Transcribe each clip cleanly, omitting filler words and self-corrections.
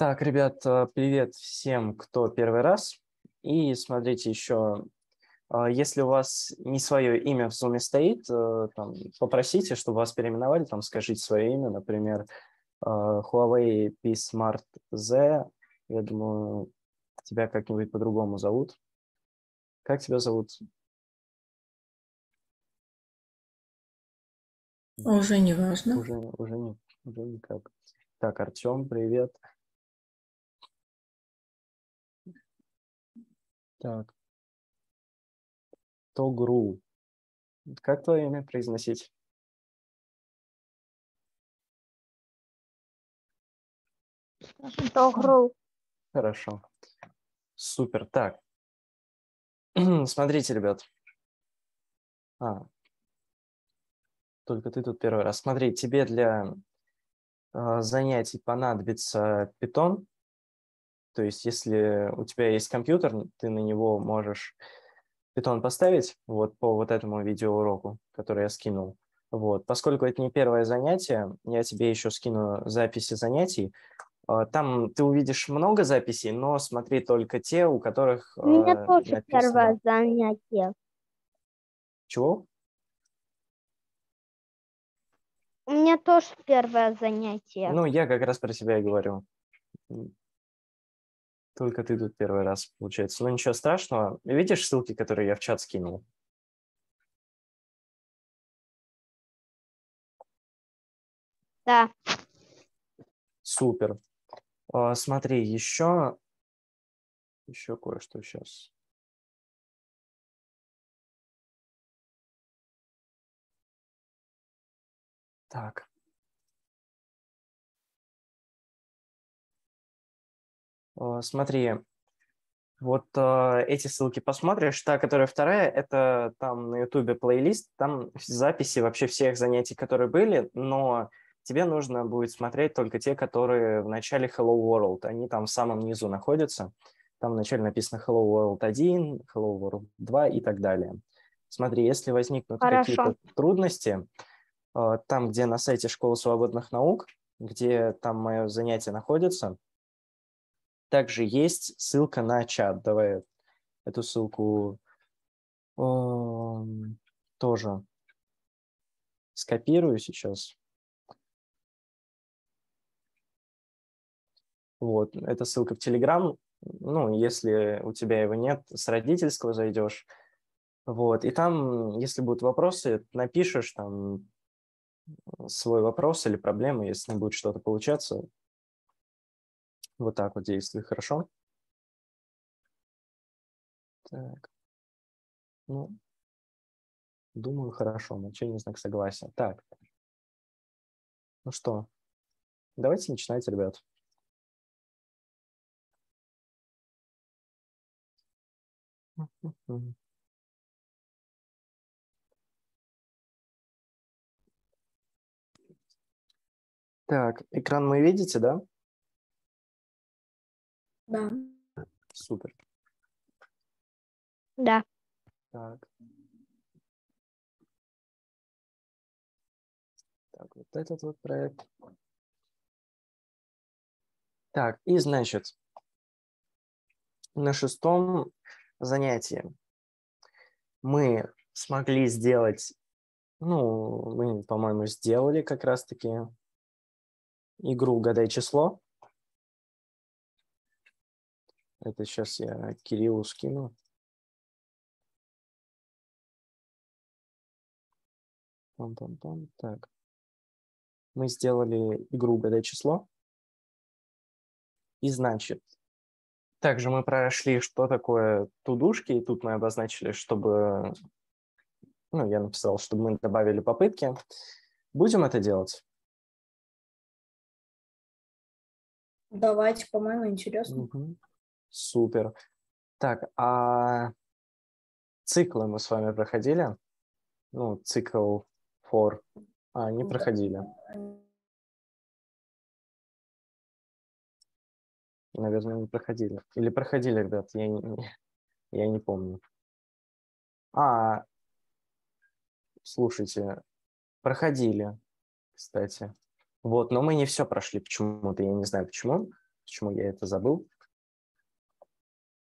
Так, ребят, привет всем, кто первый раз. И смотрите еще, если у вас не свое имя в Zoom стоит, там, попросите, чтобы вас переименовали, там, скажите свое имя, например, Huawei P Smart Z. Я думаю, тебя как-нибудь по-другому зовут. Как тебя зовут? Уже не важно. Уже никак. Так, Артем, привет. Так, Тогрул. Как твое имя произносить? Тогрул. Хорошо. Супер. Так, смотрите, ребят. Только ты тут первый раз. Смотри, тебе для занятий понадобится Python. То есть, если у тебя есть компьютер, ты на него можешь Python поставить вот по вот этому видеоуроку, который я скинул. Вот. Поскольку это не первое занятие, я тебе еще скину записи занятий. Там ты увидишь много записей, но смотри только те, у которых у меня тоже написано. Первое занятие. Чего? У меня тоже первое занятие. Ну, я как раз про себя и говорю. Только ты тут первый раз, получается. Ну, ничего страшного. Видишь ссылки, которые я в чат скинул? Да. Супер. Смотри, еще кое-что сейчас. Так. Смотри, вот эти ссылки посмотришь. Та, которая вторая, это там на Ютубе плейлист, там записи вообще всех занятий, которые были, но тебе нужно будет смотреть только те, которые в начале Hello World. Они там в самом низу находятся. Там вначале написано Hello World 1, Hello World 2 и так далее. Смотри, если возникнут какие-то трудности, там, где на сайте Школы свободных наук, где там мое занятие находится, также есть ссылка на чат. Давай эту ссылку тоже скопирую сейчас. Вот, это ссылка в Telegram. Ну, если у тебя его нет, с родительского зайдешь. Вот, и там, если будут вопросы, напишешь там свой вопрос или проблему, если не будет что-то получаться. Вот так вот действуй, хорошо? Так. Ну, думаю, хорошо. Молчание, знак согласия. Так. Ну что, давайте начинать, ребят. Так, экран вы видите, да? Да. Супер. Да. Так. Так, вот этот вот проект. Так, и значит, на шестом занятии мы смогли сделать, ну, мы, по-моему, сделали как раз-таки игру «Угадай число». Это сейчас я Кириллу скину. Пам-пам-пам. Так. Мы сделали игру «Угадай число». И значит, также мы прошли, что такое тудушки. И тут мы обозначили, чтобы... Ну, я написал, чтобы мы добавили попытки. Будем это делать? Давайте, по-моему, интересно. Угу. Супер. Так, а циклы мы с вами проходили? Ну, цикл for. А, не проходили. Наверное, не проходили. Или проходили, ребят, я не помню. А, слушайте, проходили, кстати. Вот, но мы не все прошли почему-то, я не знаю почему. почему я это забыл.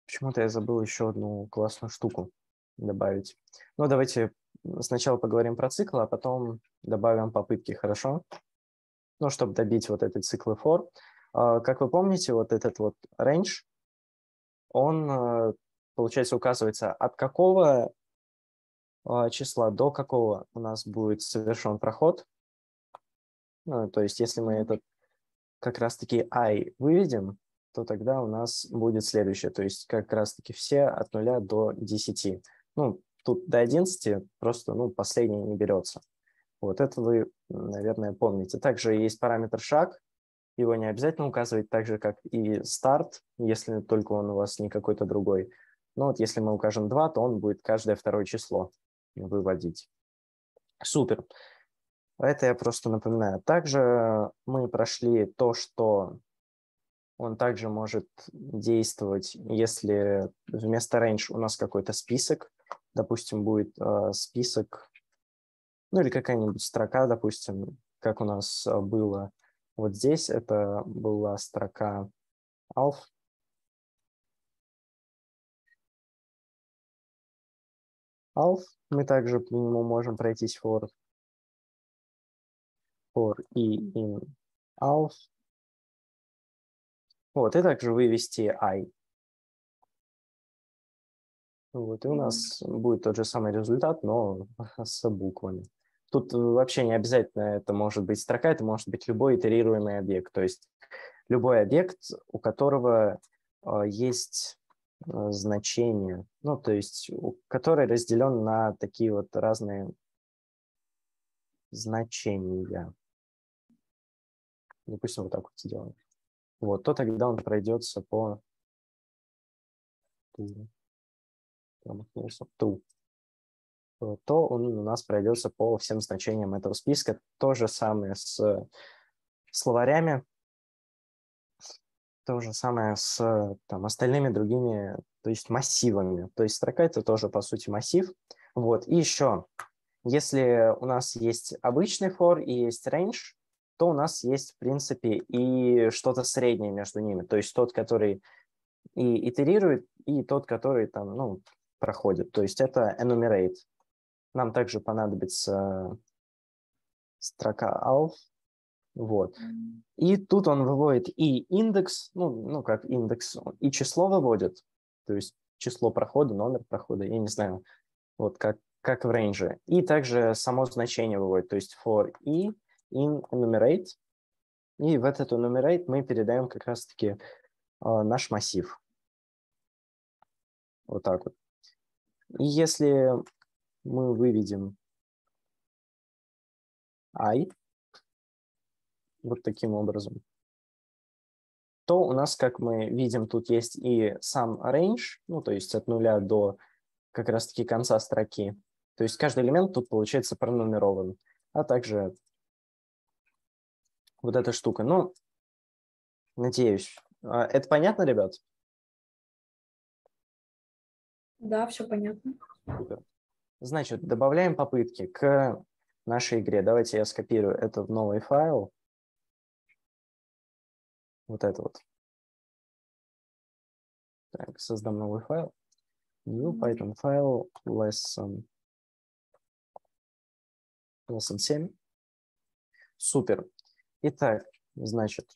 Почему-то я забыл еще одну классную штуку добавить. Ну, давайте сначала поговорим про цикл, а потом добавим попытки, хорошо? Ну, чтобы добить вот эти циклы for. Как вы помните, вот этот вот range, он, получается, указывается от какого числа до какого у нас будет совершен проход. Ну, то есть, если мы этот как раз-таки i выведем, то тогда у нас будет следующее. То есть, как раз-таки все от 0 до 10. Ну, тут до 11 просто, ну, последнее не берется. Вот это вы, наверное, помните. Также есть параметр шаг. Его не обязательно указывать, так же, как и старт, если только он у вас не какой-то другой. Но вот если мы укажем 2, то он будет каждое второе число выводить. Супер. Это я просто напоминаю. Также мы прошли то, что он также может действовать, если вместо range у нас какой-то список. Допустим, будет список, ну или какая-нибудь строка, допустим, как у нас было. Вот здесь это была строка alf. Alf. Мы также по нему можем пройтись for и in alf. Вот, и также вывести i. Вот, и у нас будет тот же самый результат, но с буквами. Тут вообще не обязательно это может быть строка, это может быть любой итерируемый объект. То есть любой объект, у которого есть значение, ну, то есть который разделен на такие вот разные значения. Допустим, вот так вот сделаем. Вот, то тогда он пройдется по true. То он у нас пройдется по всем значениям этого списка. То же самое с словарями, то же самое с там, остальными другими, то есть массивами. То есть строка — это тоже, по сути, массив. Вот. И еще, если у нас есть обычный for и есть range, то у нас есть, в принципе, и что-то среднее между ними. То есть тот, который и итерирует, и тот, который там, ну, проходит. То есть это enumerate. Нам также понадобится строка alf. Вот. И тут он выводит и индекс, ну как индекс, и число выводит, то есть число прохода, номер прохода, я не знаю, вот как в range. И также само значение выводит, то есть for i in enumerate. И в этот enumerate мы передаем как раз-таки наш массив. Вот так вот. И если мы выведем i вот таким образом, то у нас, как мы видим, тут есть и сам range, ну, то есть от 0 до как раз-таки конца строки. То есть каждый элемент тут, получается, пронумерован. А также вот эта штука. Ну, надеюсь. Это понятно, ребят? Да, все понятно. Значит, добавляем попытки к нашей игре. Давайте я скопирую это в новый файл. Вот это вот. Так, создам новый файл. New Python файл lesson 7. Супер. Итак, значит,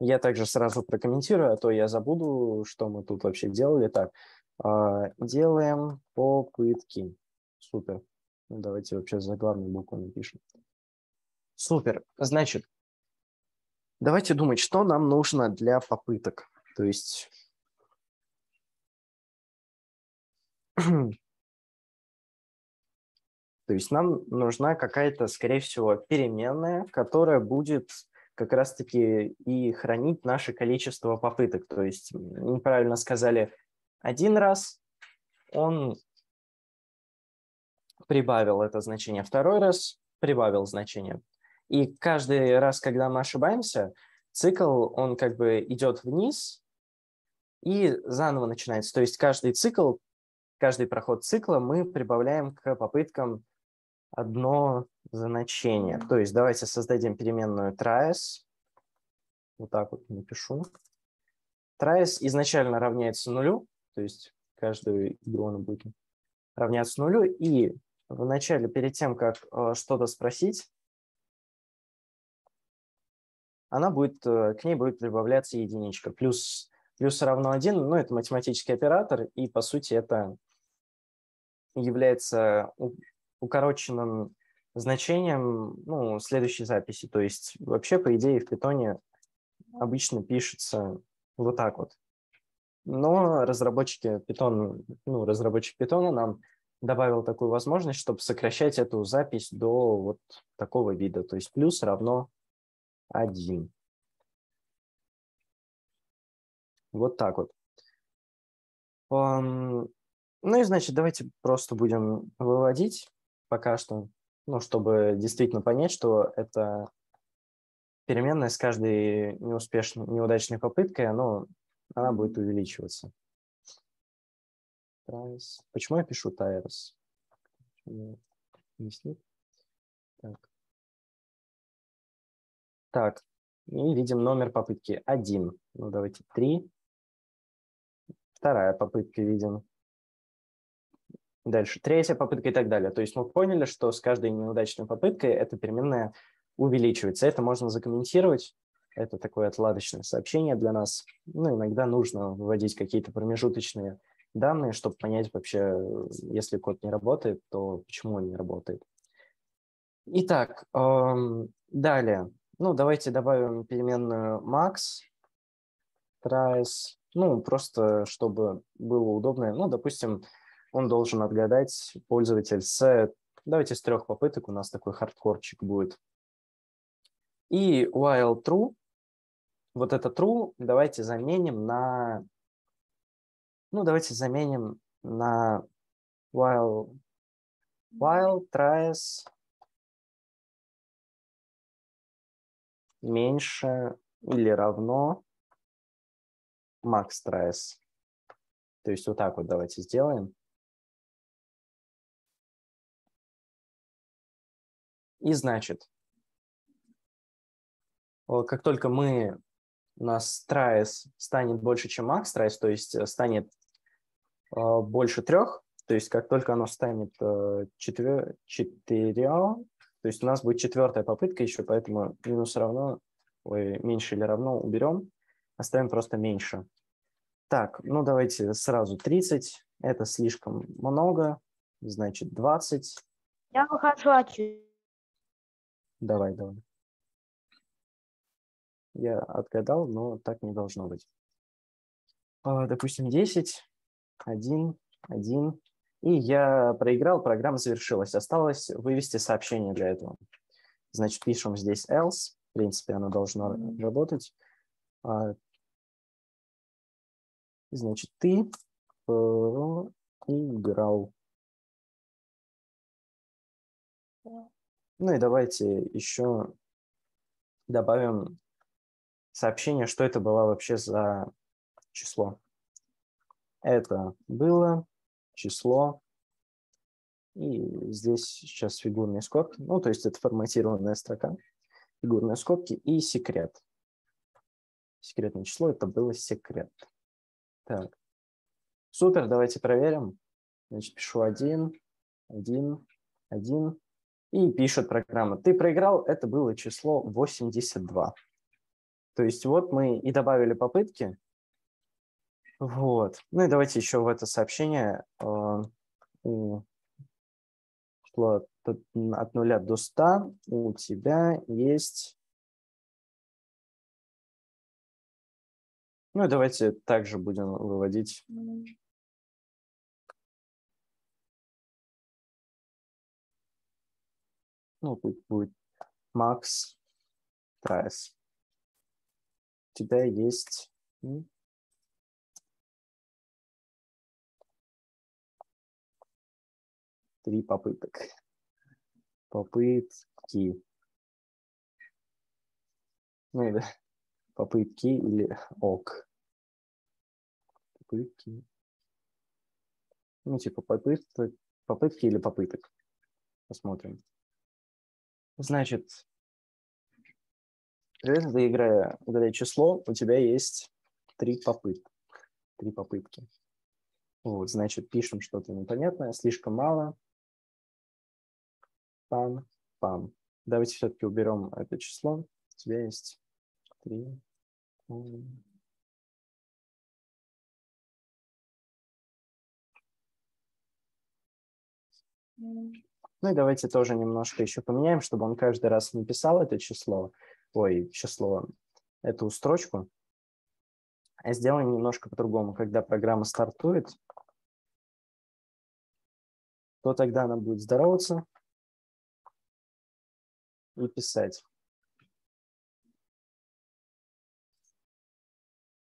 я также сразу прокомментирую, а то я забуду, что мы тут вообще делали. Так, делаем попытки. Супер. Давайте вообще заглавную букву напишем. Супер. Значит, давайте думать, что нам нужно для попыток. То есть нам нужна какая-то, скорее всего, переменная, которая будет как раз-таки и хранить наше количество попыток. То есть неправильно сказали один раз, он прибавил это значение, второй раз прибавил значение. И каждый раз, когда мы ошибаемся, цикл, он как бы идет вниз и заново начинается. То есть каждый цикл, каждый проход цикла мы прибавляем к попыткам одно значение. То есть давайте создадим переменную tries. Вот так вот напишу. Trace изначально равняется нулю, то есть каждую ион будет равняться нулю. И в начале, перед тем, как что-то спросить, она будет, к ней будет прибавляться единичка. Плюс равно 1, ну, это математический оператор, и, по сути, это является укороченным значением, ну, следующей записи. То есть вообще, по идее, в Python обычно пишется вот так вот. Но разработчик Python нам добавил такую возможность, чтобы сокращать эту запись до вот такого вида. То есть плюс равно 1. Вот так вот. Ну и, значит, давайте просто будем выводить пока что, ну, чтобы действительно понять, что это переменная с каждой неуспешной, неудачной попыткой, она будет увеличиваться. Почему я пишу tires? Так, и видим номер попытки 1. Ну, давайте 3. Вторая попытка видим. Дальше третья попытка и так далее. То есть мы поняли, что с каждой неудачной попыткой эта переменная увеличивается. Это можно закомментировать. Это такое отладочное сообщение для нас. Ну, иногда нужно вводить какие-то промежуточные данные, чтобы понять вообще, если код не работает, то почему он не работает. Итак, далее. Ну, давайте добавим переменную max, trace, ну, просто чтобы было удобно. Ну, допустим, он должен отгадать пользователь с... Давайте с 3 попыток у нас такой хардкорчик будет. И while true, вот это true давайте заменим на... Ну, давайте заменим на while tries меньше или равно max tries. То есть вот так вот давайте сделаем. И значит, как только у нас tries станет больше, чем max tries, то есть станет больше 3, то есть как только оно станет 4, то есть у нас будет 4-я попытка еще, поэтому минус равно, меньше или равно уберем, оставим просто меньше. Так, ну давайте сразу 30, это слишком много, значит 20. Я выхожу отсюда. Давай. Я отгадал, но так не должно быть. Допустим, 10, 1, 1. И я проиграл, программа завершилась. Осталось вывести сообщение для этого. Значит, пишем здесь else. В принципе, оно должно работать. Значит, ты играл. Ну и давайте еще добавим сообщение, что это было вообще за число. Это было число, и здесь сейчас фигурные скобки, ну то есть это форматированная строка, фигурные скобки и секрет. Секретное число, это было секрет. Так, супер, давайте проверим. Значит, пишу 1, 1, 1. И пишет программа, ты проиграл, это было число 82. То есть вот мы и добавили попытки. Вот. Ну и давайте еще в это сообщение число от 0 до 100 у тебя есть... Ну и давайте также будем выводить... Ну, тут будет max tries. У тебя есть... Три попыток. Попытки. Ну, или попытки или ок. Попытки. Ну, типа попытки или попыток. Посмотрим. Значит, Желательно, для игры «Угадай число» у тебя есть три попытки. Вот, значит, пишем что-то непонятное, слишком мало. Пам-пам. Давайте все-таки уберем это число. У тебя есть 3. Ну и давайте тоже немножко еще поменяем, чтобы он каждый раз не писал это число. Ой, число, эту строчку. А сделаем немножко по-другому. Когда программа стартует, то тогда она будет здороваться и писать.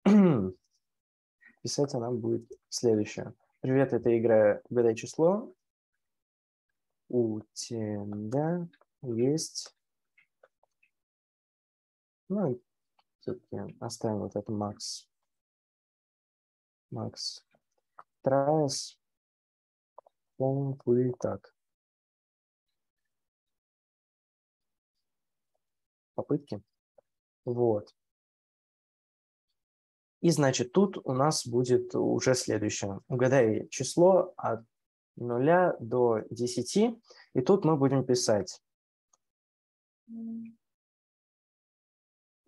Писать она будет следующее. Привет, это игра «Угадай число». У тебя есть... Ну, все-таки оставим вот это Макс. Макс. Трайс. Он будет так. Попытки. Вот. И, значит, тут у нас будет уже следующее. Угадай число от 0 до 10. И тут мы будем писать.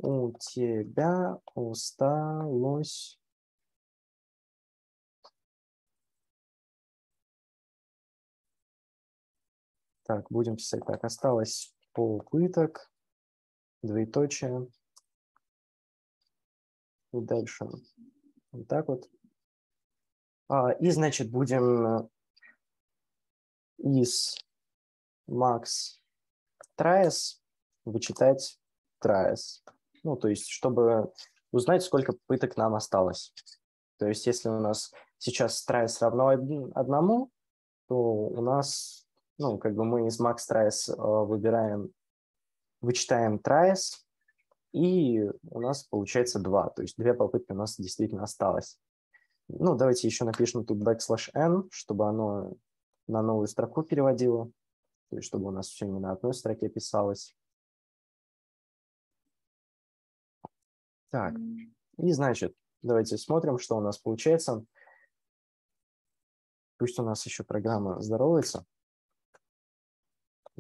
У тебя осталось... Так, будем писать так. Осталось попыток, двоеточие. И дальше вот так вот. И, значит, будем из Max tries вычитать tries. Ну, то есть, чтобы узнать, сколько попыток нам осталось. То есть, если у нас сейчас tries равно 1, то у нас, ну, как бы мы из max tries выбираем, вычитаем tries, и у нас получается 2. То есть, 2 попытки у нас действительно осталось. Ну, давайте еще напишем тут \n, чтобы оно на новую строку переводило. То есть, чтобы у нас все не на одной строке писалось. Так, и значит, давайте смотрим, что у нас получается. Пусть у нас еще программа здоровается.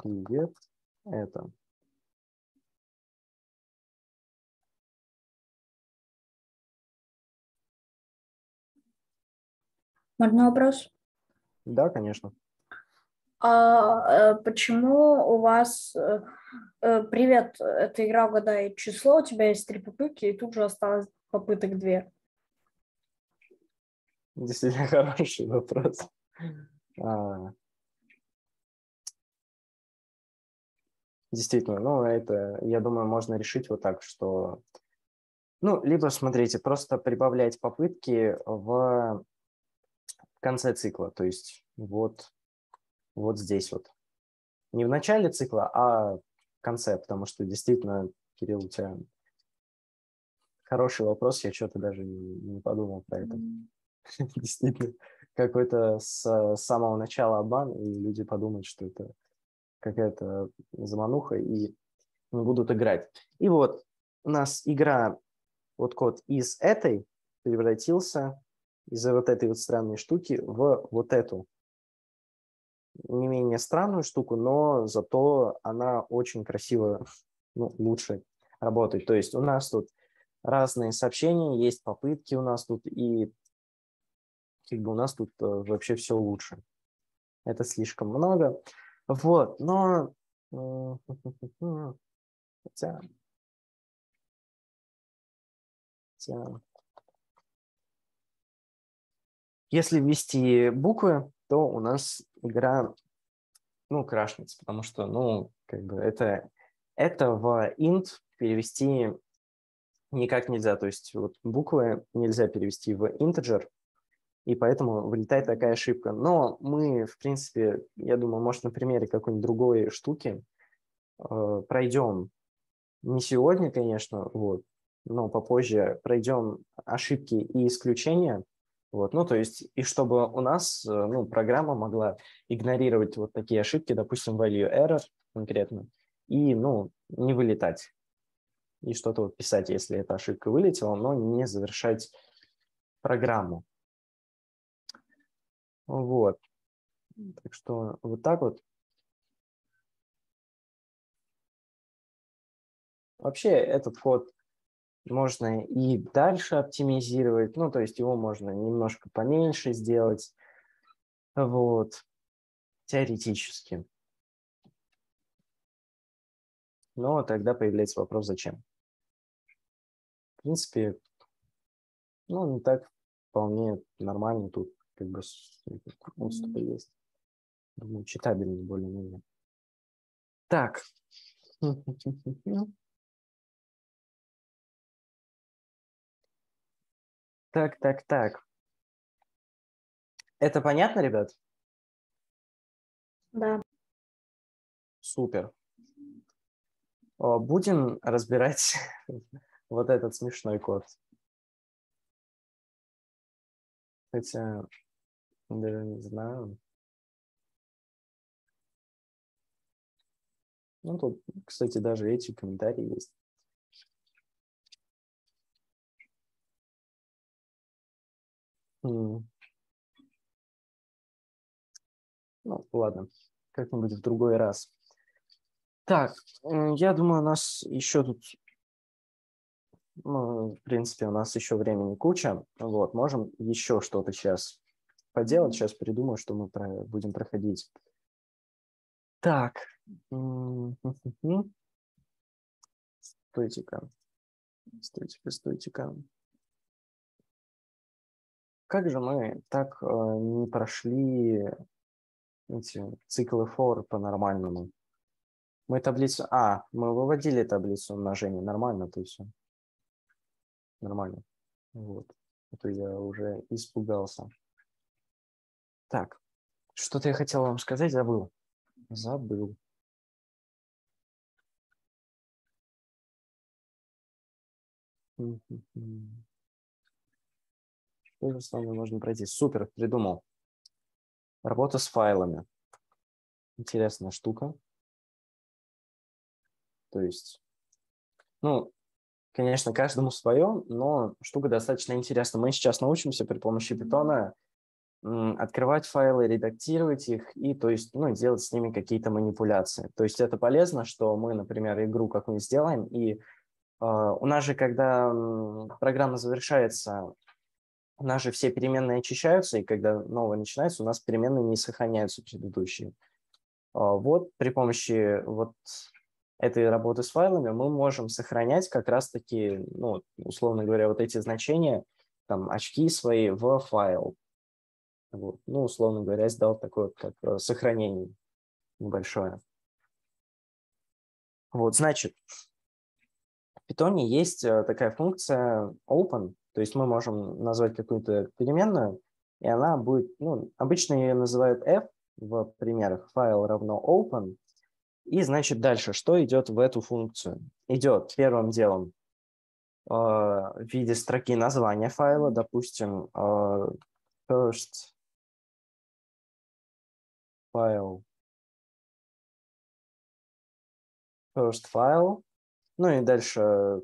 Привет, это. Можно вопрос? Да, конечно. А почему у вас... Привет, это игра «Угадай число», у тебя есть 3 попытки, и тут же осталось попыток 2. Действительно хороший вопрос. Действительно, ну это, я думаю, можно решить вот так, что... Ну, либо, смотрите, просто прибавлять попытки в конце цикла, то есть вот... Вот здесь вот. Не в начале цикла, а в конце, потому что действительно, Кирилл, у тебя хороший вопрос, я что-то даже не подумал про это. Действительно, какой-то с самого начала обман, и люди подумают, что это какая-то замануха, и не будут играть. И вот у нас игра, вот код из этой превратился из-за вот этой вот странной штуки в вот эту. Не менее странную штуку, но зато она очень красиво, ну, лучше работает. То есть у нас тут разные сообщения, есть попытки у нас тут, и как бы у нас тут вообще все лучше. Это слишком много. Вот, но... Хотя... Если ввести буквы, то у нас игра, ну, крашнется, потому что, ну, как бы это в int перевести никак нельзя. То есть вот буквы нельзя перевести в интеджер, и поэтому вылетает такая ошибка. Но мы, в принципе, я думаю, может, на примере какой-нибудь другой штуки пройдем. Не сегодня, конечно, вот, но попозже пройдем ошибки и исключения. Вот, ну, то есть, и чтобы у нас, ну, программа могла игнорировать вот такие ошибки, допустим, value error конкретно, и, ну, не вылетать. и что-то вот писать, если эта ошибка вылетела, но не завершать программу. Вот. Так что вот так вот. Вообще этот код можно и дальше оптимизировать, ну, то есть его можно немножко поменьше сделать, вот, теоретически. Но тогда появляется вопрос, зачем? В принципе, ну, не так вполне нормально тут, как бы, отступы есть. Думаю, читабельный более-менее. Так. Так. Это понятно, ребят? Да. Супер. Будем разбирать вот этот смешной код. Хотя, даже не знаю. Ну, тут, кстати, даже эти комментарии есть. Ну, ладно, как-нибудь в другой раз. Так, я думаю, у нас еще тут, ну, в принципе, у нас еще времени куча. Вот, можем еще что-то сейчас поделать. Сейчас придумаю, что мы будем проходить. Так. Стойте-ка. Как же мы так не прошли эти циклы for по-нормальному? Мы таблицу... А, мы выводили таблицу умножения. Нормально, то есть нормально. Вот. Это я уже испугался. Так. Что-то я хотел вам сказать, забыл. Что же с вами можно пройти? Супер, придумал. Работа с файлами. Интересная штука. То есть, ну, конечно, каждому свое, но штука достаточно интересна. Мы сейчас научимся при помощи Python открывать файлы, редактировать их и, то есть, ну, делать с ними какие-то манипуляции. То есть это полезно, что мы, например, игру какую-нибудь сделаем, и у нас же, когда программа завершается, у нас же все переменные очищаются, и когда новое начинается, у нас переменные не сохраняются предыдущие. Вот при помощи вот этой работы с файлами мы можем сохранять как раз-таки, ну, условно говоря, вот эти значения, там, очки свои в файл. Вот. Ну, условно говоря, сдал такое как сохранение небольшое. Вот, значит, в Python есть такая функция open, то есть мы можем назвать какую-то переменную, и она будет, ну, обычно ее называют f в примерах, файл равно open. И, значит, дальше, что идет в эту функцию? Идет первым делом в виде строки названия файла, допустим, first file, ну и дальше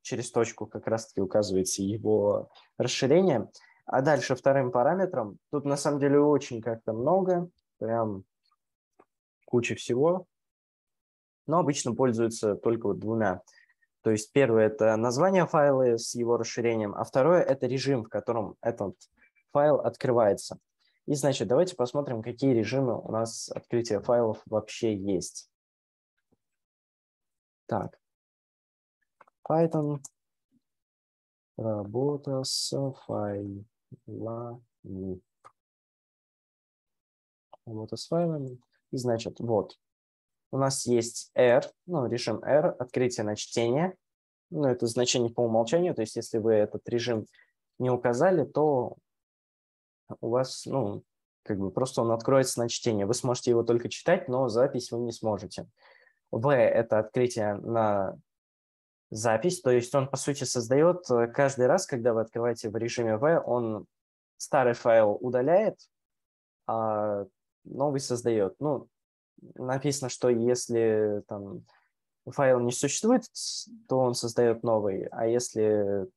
через точку как раз-таки указывается его расширение. А дальше вторым параметром, тут на самом деле очень как-то много, прям куча всего. Но обычно пользуются только вот двумя. То есть первое – это название файла с его расширением, а второе – это режим, в котором этот файл открывается. И, значит, давайте посмотрим, какие режимы у нас открытия файлов вообще есть. Так. Python. Работа с файлами. И, значит, вот. У нас есть R, ну, режим R, открытие на чтение. Ну, это значение по умолчанию, то есть если вы этот режим не указали, то у вас, ну, как бы просто он откроется на чтение. Вы сможете его только читать, но запись вы не сможете. V – это открытие на запись, то есть он, по сути, создает каждый раз, когда вы открываете в режиме V, он старый файл удаляет, а новый создает. Ну, написано, что если там файл не существует, то он создает новый, а если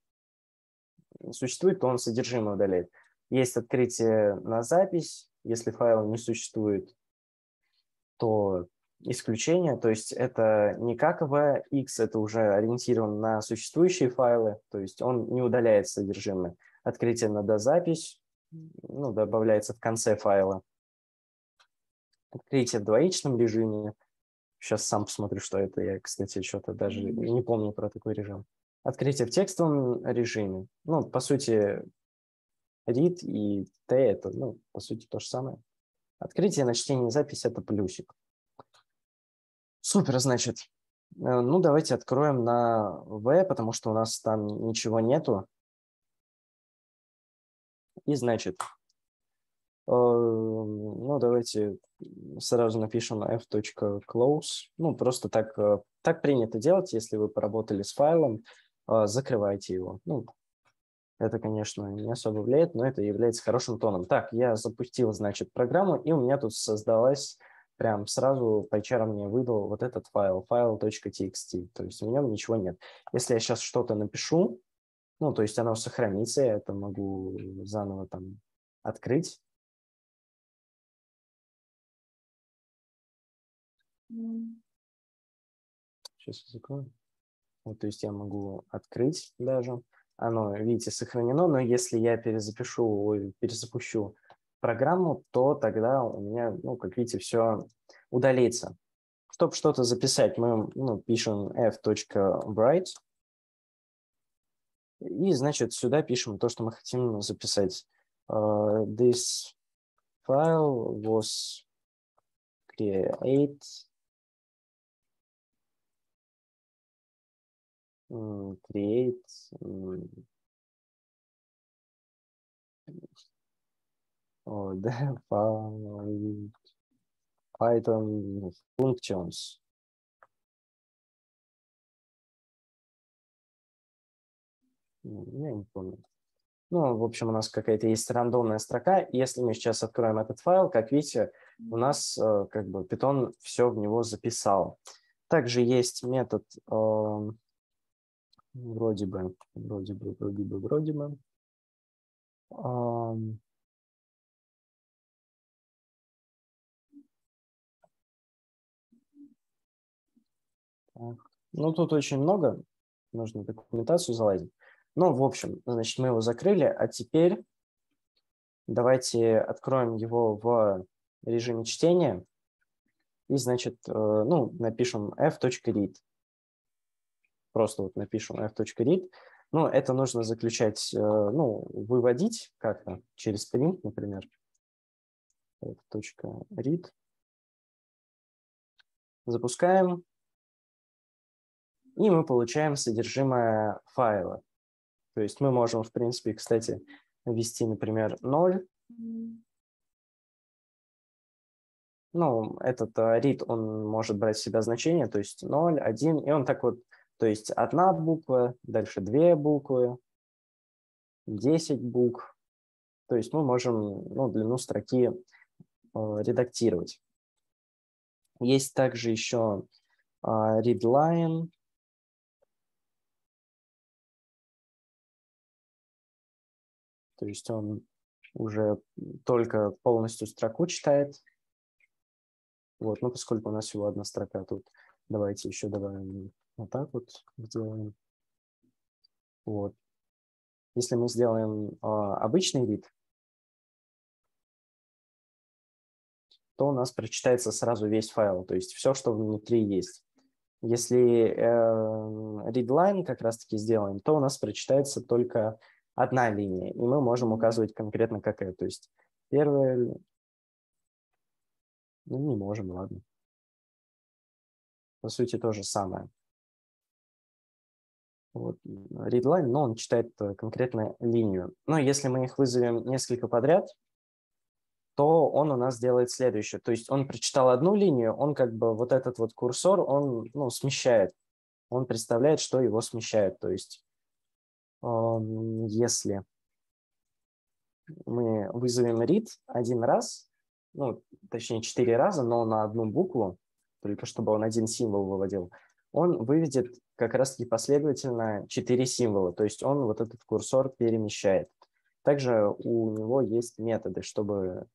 существует, то он содержимое удаляет. Есть открытие на запись, если файл не существует, то исключение, то есть это не как VX, это уже ориентирован на существующие файлы, то есть он не удаляет содержимое. Открытие на дозапись, ну, добавляется в конце файла. Открытие в двоичном режиме. Сейчас сам посмотрю, что это. Я, кстати, что-то даже не помню про такой режим. Открытие в текстовом режиме. Ну, по сути, read и t – это, ну, по сути, то же самое. Открытие на чтение записи – это плюсик. Супер, значит. Ну, давайте откроем на v, потому что у нас там ничего нету. И, значит, ну, давайте сразу напишем f.close. Ну, просто так принято делать, если вы поработали с файлом, закрывайте его. Ну, это, конечно, не особо влияет, но это является хорошим тоном. Так, я запустил, значит, программу, и у меня тут создалась прям сразу, PyCharm мне выдал вот этот файл, file.txt, то есть в нем ничего нет. Если я сейчас что-то напишу, ну, то есть оно сохранится, я это могу заново там открыть. Сейчас закрою. Вот, то есть я могу открыть даже. Оно, видите, сохранено, но если я перезапущу программу, то тогда у меня, ну, как видите, все удалится. Чтобы что-то записать, мы, ну, пишем f.write. И, значит, сюда пишем то, что мы хотим записать. This file was created the Python functions. Я не помню. Ну, в общем, у нас какая-то есть рандомная строка. Если мы сейчас откроем этот файл, как видите, у нас как бы Python все в него записал. Также есть метод вроде бы. Ну, тут очень много. Нужно в документацию залазить. Ну, в общем, значит, мы его закрыли, а теперь давайте откроем его в режиме чтения и, значит, ну, напишем f.read. Просто вот напишем f.read. Ну, это нужно заключать, ну, выводить как-то через print, например. f.read. Запускаем. И мы получаем содержимое файла. То есть мы можем, в принципе, кстати, ввести, например, 0. Ну, этот read, он может брать в себя значение, то есть 0, 1, и он так вот, то есть одна буква, дальше 2 буквы, 10 букв. То есть мы можем, ну, длину строки редактировать. Есть также еще readline. То есть он уже только полностью строку читает. Вот, ну, поскольку у нас всего одна строка тут, давайте еще добавим вот так вот сделаем. Вот. Если мы сделаем обычный read, то у нас прочитается сразу весь файл, то есть все, что внутри есть. Если readline как раз-таки сделаем, то у нас прочитается только одна линия, и мы можем указывать конкретно какая. То есть первая... Ну, не можем, ладно. По сути, то же самое. Вот. Readline, но он читает конкретно линию. Но если мы их вызовем несколько подряд, то он у нас делает следующее. То есть он прочитал одну линию, он как бы вот этот вот курсор, он, ну, смещает. Он представляет, что его смещает. То есть если мы вызовем read один раз, ну, точнее 4 раза, но на одну букву, только чтобы он один символ выводил, он выведет как раз-таки последовательно 4 символа, то есть он вот этот курсор перемещает. Также у него есть методы, чтобы,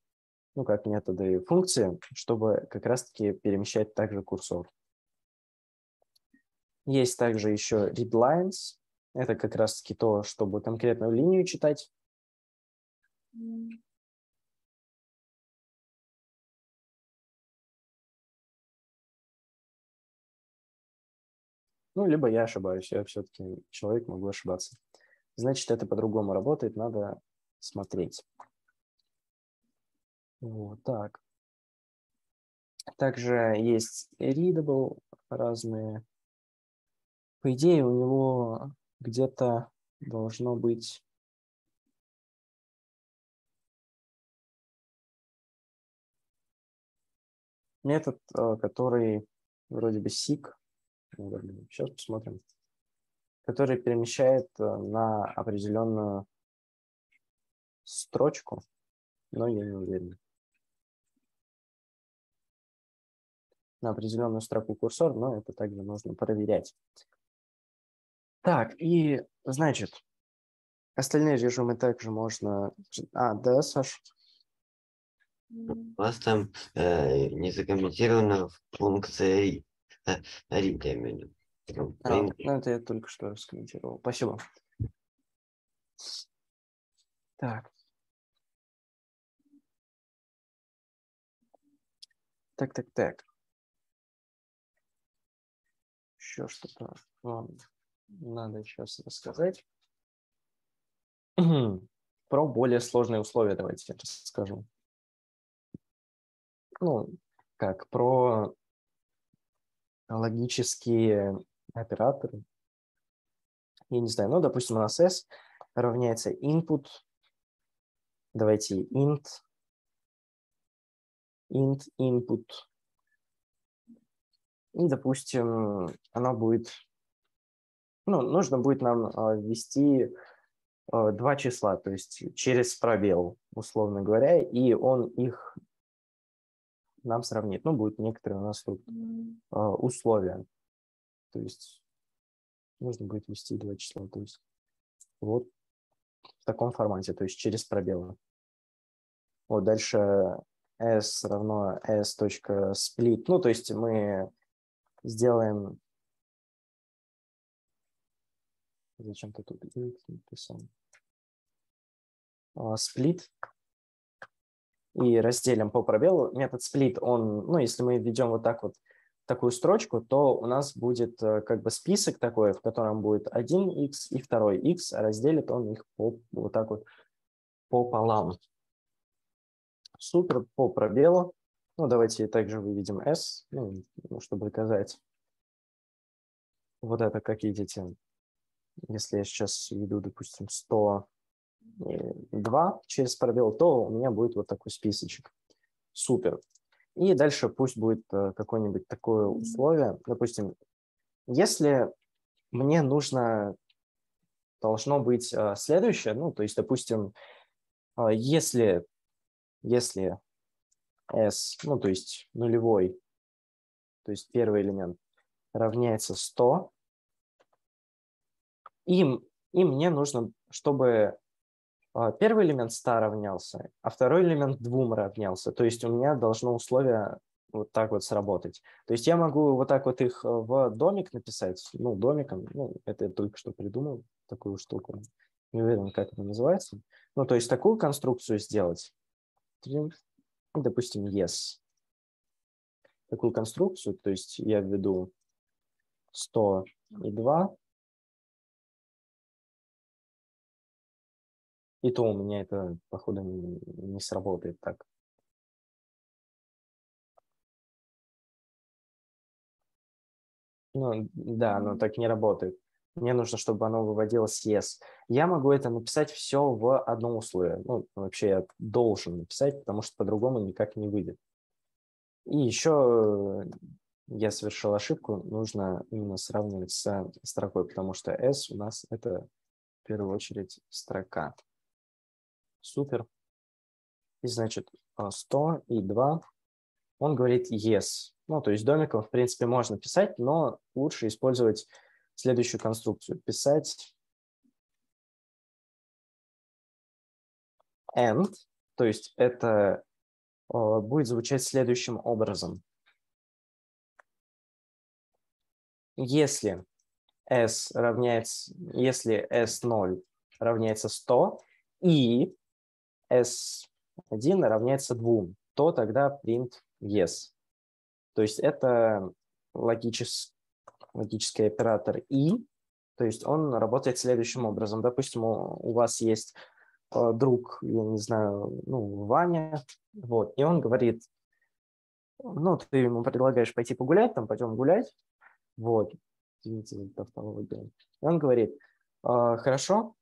ну как методы функции, чтобы как раз-таки перемещать также курсор. Есть также еще readlines, это как раз-таки то, чтобы конкретную линию читать. Ну, либо я ошибаюсь, я все-таки человек, могу ошибаться. Значит, это по-другому работает, надо смотреть. Вот так. Также есть readable разные. По идее, у него где-то должно быть... метод, который вроде бы seek. Сейчас посмотрим. Который перемещает на определенную строчку, но я не уверен. На определенную строку курсор, но это также нужно проверять. Так, и, значит, остальные режимы также можно... А, да, Саш? У вас там не закомментирована функция... ну, это я только что скомментировал. Спасибо. Так. Так. Еще что-то вам надо сейчас рассказать. Про более сложные условия давайте расскажу. Ну, как про... логические операторы. Я не знаю, ну, допустим, у нас S равняется input. Давайте int input. И, допустим, она будет... Ну, нужно будет нам ввести два числа, то есть через пробел, условно говоря, и он их... нам сравнит. Ну, будут некоторые у нас тут условия. То есть нужно будет ввести два числа. То есть вот в таком формате, то есть через пробелы. Вот дальше s равно s.split. Ну, то есть мы сделаем... Зачем-то тут написал. Split. И разделим по пробелу. Метод split, он, ну, если мы введем вот так вот такую строчку, то у нас будет как бы список такой, в котором будет 1x и 2x, а разделит он их по, вот так вот пополам. Супер, по пробелу. Ну, давайте также выведем s, ну, чтобы доказать. Вот это, как видите, если я сейчас введу, допустим, 100... 2 через пробел, то у меня будет вот такой списочек. Супер. И дальше пусть будет какое-нибудь такое условие. Допустим, если мне нужно, должно быть следующее, ну, то есть, допустим, если s, ну, то есть нулевой, то есть первый элемент равняется 100, и мне нужно, чтобы... Первый элемент 100 равнялся, а второй элемент 2 равнялся. То есть у меня должно условие вот так вот сработать. То есть я могу вот так вот их в домик написать. Ну, домиком. Ну, это я только что придумал, такую штуку. Не уверен, как это называется. Ну, то есть такую конструкцию сделать. Допустим, yes. Такую конструкцию, то есть я введу 100 и 2. И то у меня это, походу, не сработает так. Ну, да, оно так не работает. Мне нужно, чтобы оно выводилось yes. Я могу это написать все в одном условии. Ну, вообще я должен написать, потому что по-другому никак не выйдет. И еще я совершил ошибку. Нужно именно сравнивать с строкой, потому что s у нас это в первую очередь строка. Супер. И, значит, 100 и 2. Он говорит yes. Ну, то есть домиком, в принципе, можно писать, но лучше использовать следующую конструкцию. Писать and, то есть это будет звучать следующим образом. Если s равняется, если s0 равняется 100 и s1 равняется 2, то тогда print yes. То есть это логический оператор и, то есть он работает следующим образом. Допустим, у вас есть друг, я не знаю, ну, Ваня, вот, и он говорит, ну, ты ему предлагаешь пойти погулять, там, пойдем гулять, вот, извините, тавтология. И он говорит, хорошо,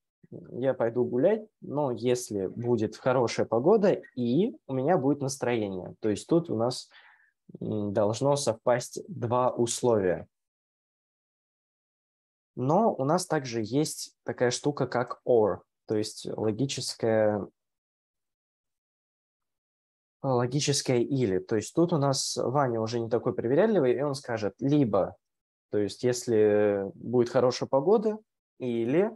я пойду гулять, но если будет хорошая погода и у меня будет настроение, то есть тут у нас должно совпасть два условия. Но у нас также есть такая штука, как or, то есть логическое или. То есть тут у нас Ваня уже не такой привередливый, и он скажет либо, то есть если будет хорошая погода или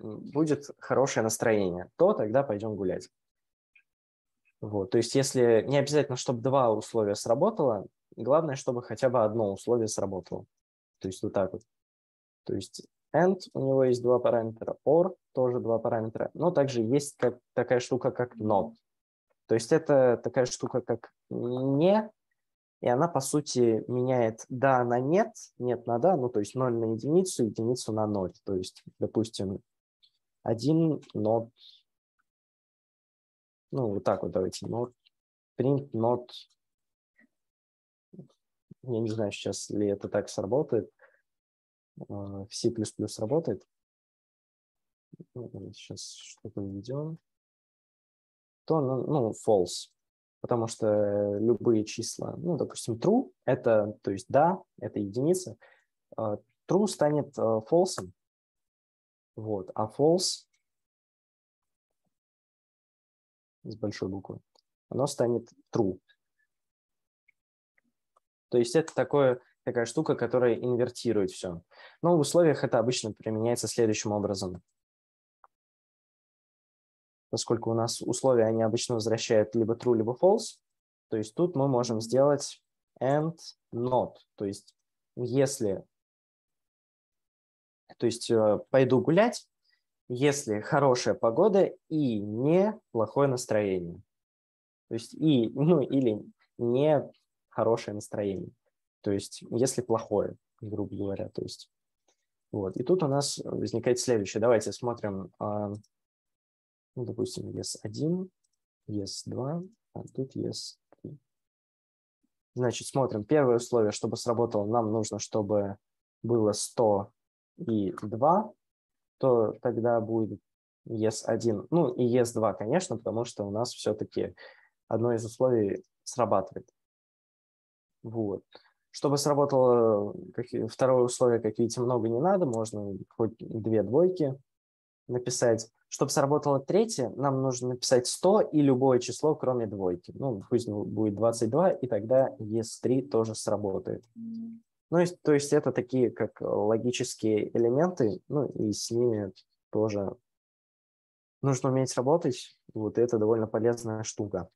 будет хорошее настроение, то тогда пойдем гулять. Вот, то есть если не обязательно, чтобы два условия сработало, главное, чтобы хотя бы одно условие сработало. То есть вот так вот. То есть and у него есть два параметра, or тоже два параметра, но также есть такая штука, как not. То есть это такая штука, как не, и она, по сути, меняет да на нет, нет на да, ну то есть 0 на единицу, единицу на 0. То есть, допустим, 1 not. Ну, вот так вот давайте. Not, print not. Я не знаю, сейчас ли это так сработает. В C++ работает. Сейчас что-то введем. То, ну, false. Потому что любые числа, ну, допустим, true, это, то есть да, это единица. True станет false. Вот, а false с большой буквы, оно станет true. То есть это такая штука, которая инвертирует все. Но в условиях это обычно применяется следующим образом. Поскольку у нас условия, они обычно возвращают либо true, либо false, то есть тут мы можем сделать and not. То есть если, то есть пойду гулять, если хорошая погода и не плохое настроение. То есть и, ну, или не хорошее настроение. То есть если плохое, грубо говоря. То есть, вот. И тут у нас возникает следующее. Давайте смотрим, ну, допустим, yes1, yes2, а тут yes3. Значит, смотрим первое условие, чтобы сработало. Нам нужно, чтобы было 100 и 2. То тогда будет yes1, ну и yes2, конечно, потому что у нас все-таки одно из условий срабатывает. Вот. Чтобы сработало второе условие, как видите, много не надо, можно хоть две двойки написать. Чтобы сработало третье, нам нужно написать 100 и любое число, кроме двойки. Ну, пусть будет 22, и тогда yes3 тоже сработает. Ну, то есть это такие как логические элементы, ну и с ними тоже нужно уметь работать. Вот это довольно полезная штука.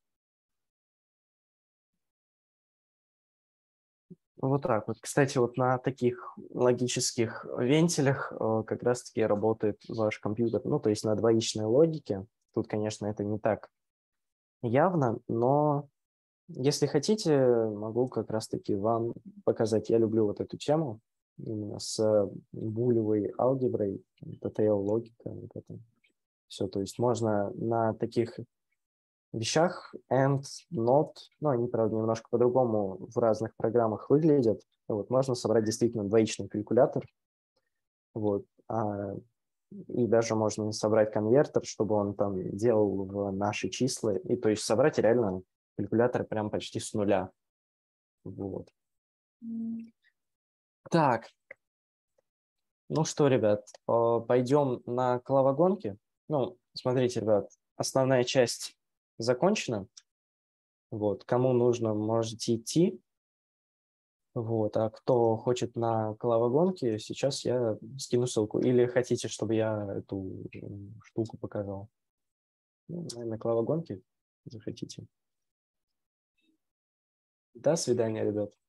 Вот так вот. Кстати, вот на таких логических вентилях как раз-таки работает ваш компьютер, ну то есть на двоичной логике. Тут, конечно, это не так явно, но... Если хотите, могу как раз-таки вам показать. Я люблю вот эту тему именно с булевой алгеброй, ТТЛ-логика. Вот это. Все, то есть можно на таких вещах and, not, но они, правда, немножко по-другому в разных программах выглядят. Вот, можно собрать действительно двоичный калькулятор. Вот, и даже можно собрать конвертер, чтобы он там делал в наши числа. И то есть собрать реально... Калькулятор прям почти с нуля. Вот. Так. Ну что, ребят, пойдем на клавагонки. Ну, смотрите, ребят, основная часть закончена. Вот. Кому нужно, можете идти. Вот. А кто хочет на клавагонки, сейчас я скину ссылку. Или хотите, чтобы я эту штуку показал? Ну, на клавагонки захотите. До свидания, ребят.